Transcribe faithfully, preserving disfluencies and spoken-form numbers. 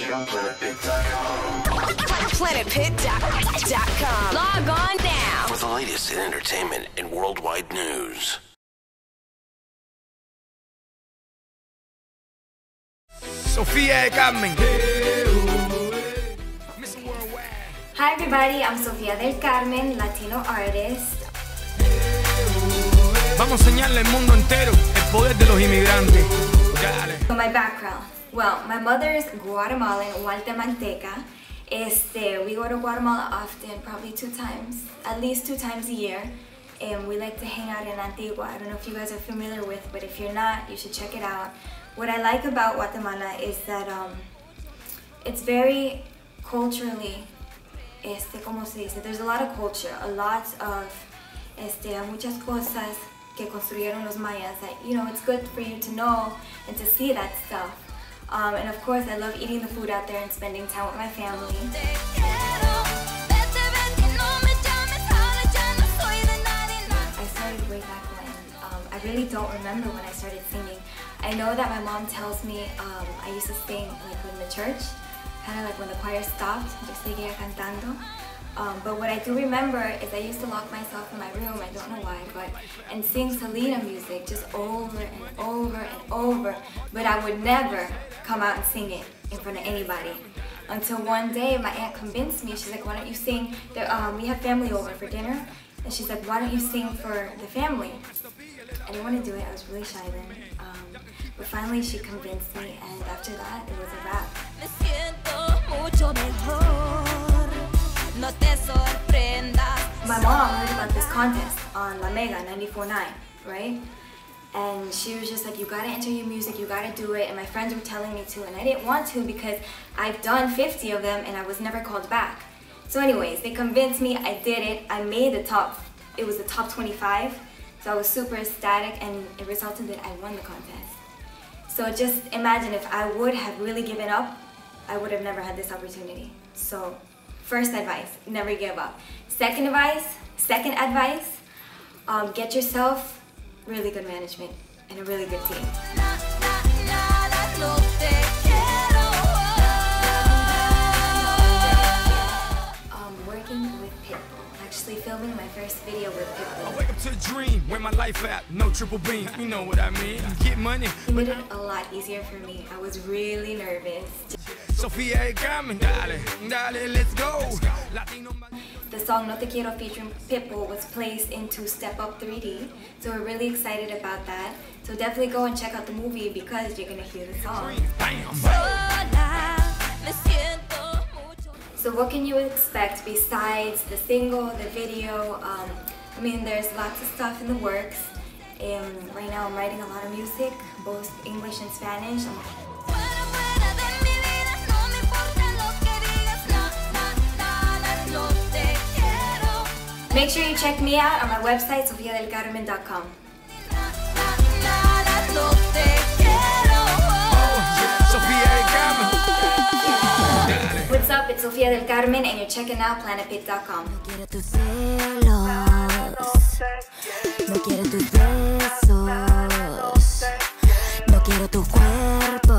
Check out Planet Pit dot com. Planet Pit dot com. Log on now for the latest in entertainment and worldwide news. Sofía del Carmen. Hi everybody, I'm Sofía del Carmen, Latino artist. Vamos a enseñarle al mundo entero el poder de los inmigrantes. So my background. Well, my mother is Guatemalan, Guatemalteca. Este, we go to Guatemala often, probably two times, at least two times a year. And we like to hang out in Antigua. I don't know if you guys are familiar with, but if you're not, you should check it out. What I like about Guatemala is that um, it's very culturally, este, como se dice, there's a lot of culture, a lot of, este, muchas cosas que construyeron los mayas that, you know, it's good for you to know and to see that stuff. Um, and of course, I love eating the food out there and spending time with my family. I started way back when. Um, I really don't remember when I started singing. I know that my mom tells me um, I used to sing like in the church, kind of like when the choir stopped, just seguía cantando. Um, but what I do remember is I used to lock myself in my room, I don't know why, but and sing Selena music just over and over and over, but I would never come out and sing it in front of anybody. Until one day my aunt convinced me, she's like, why don't you sing, the, um, we have family over for dinner, and she's like, why don't you sing for the family? I didn't want to do it, I was really shy then, um, but finally she convinced me, and after that it was a wrap. My mom heard about this contest on La Mega ninety-four point nine, right? And she was just like, you gotta enter your music, you gotta do it. And my friends were telling me to, and I didn't want to because I've done fifty of them and I was never called back. So anyways, they convinced me, I did it. I made the top, it was the top twenty-five. So I was super ecstatic and it resulted that I won the contest. So just imagine if I would have really given up, I would have never had this opportunity. So. First advice, never give up. Second advice, second advice, um, get yourself really good management and a really good team. Um, working with Pitbull, actually filming my first video with Pitbull. I wake up to a dream, where my life at, no triple beam, you know what I mean, get money. It made it a lot easier for me, I was really nervous. Sofía, come and dale, dale, let's go. The song No Te Quiero featuring Pitbull was placed into Step Up three D, so we're really excited about that. So definitely go and check out the movie because you're gonna hear the song. So what can you expect besides the single, the video? Um, I mean, there's lots of stuff in the works, and right now I'm writing a lot of music, both English and Spanish. Make sure you check me out on my website, Sofía del Carmen dot com. What's up? It's Sofía del Carmen, and you're checking out Planet Pit dot com. No quiero tus celos. No quiero tus besos. No quiero tu cuerpo.